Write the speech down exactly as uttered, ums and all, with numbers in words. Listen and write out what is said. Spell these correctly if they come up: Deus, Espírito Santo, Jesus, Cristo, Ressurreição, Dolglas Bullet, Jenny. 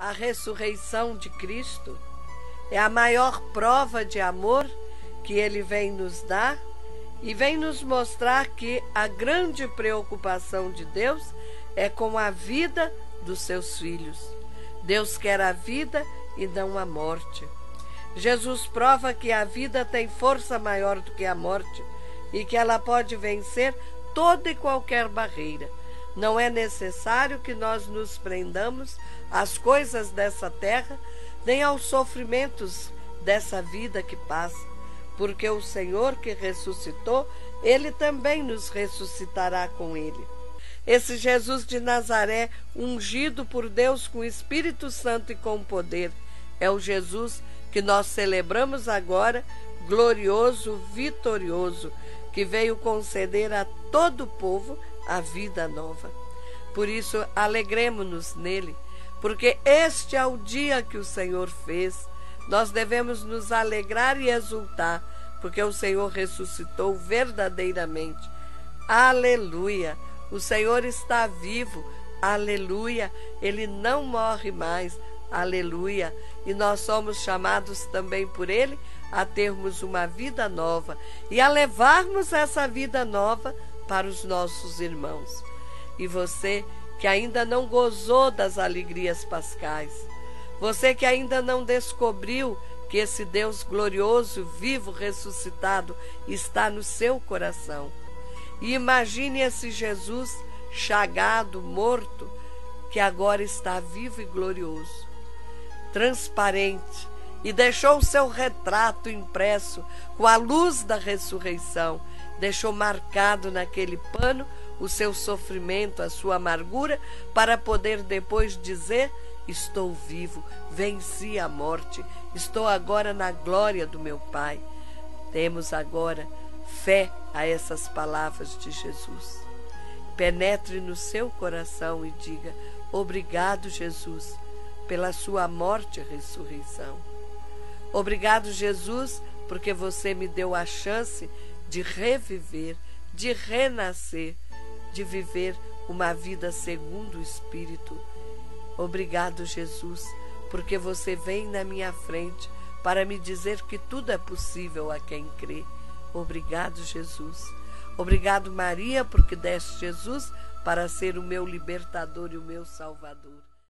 a ressurreição de Cristo é a maior prova de amor que Ele vem nos dar e vem nos mostrar que a grande preocupação de Deus é com a vida dos seus filhos. Deus quer a vida e não a morte. Jesus prova que a vida tem força maior do que a morte e que ela pode vencer toda e qualquer barreira. Não é necessário que nós nos prendamos às coisas dessa terra, nem aos sofrimentos dessa vida que passa, porque o Senhor que ressuscitou, Ele também nos ressuscitará com Ele. Esse Jesus de Nazaré, ungido por Deus com o Espírito Santo e com poder, é o Jesus que nós celebramos agora, glorioso, vitorioso, que veio conceder a todo o povo a vida nova. Por isso, alegremo-nos nele, porque este é o dia que o Senhor fez. Nós devemos nos alegrar e exultar, porque o Senhor ressuscitou verdadeiramente. Aleluia! O Senhor está vivo. Aleluia! Ele não morre mais. Aleluia! E nós somos chamados também por Ele a termos uma vida nova e a levarmos essa vida nova para os nossos irmãos. E você que ainda não gozou das alegrias pascais, você que ainda não descobriu que esse Deus glorioso, vivo, ressuscitado, está no seu coração. E imagine esse Jesus chagado, morto, que agora está vivo e glorioso, transparente, e deixou o seu retrato impresso com a luz da ressurreição, deixou marcado naquele pano o seu sofrimento, a sua amargura, para poder depois dizer: estou vivo, venci a morte, estou agora na glória do meu Pai. Temos agora fé a essas palavras de Jesus. Penetre no seu coração e diga: obrigado, Jesus, pela sua morte e ressurreição. Obrigado, Jesus, porque você me deu a chance de reviver, de renascer, de viver uma vida segundo o Espírito. Obrigado, Jesus, porque você vem na minha frente para me dizer que tudo é possível a quem crê. Obrigado, Jesus. Obrigado, Maria, porque deste Jesus para ser o meu libertador e o meu salvador.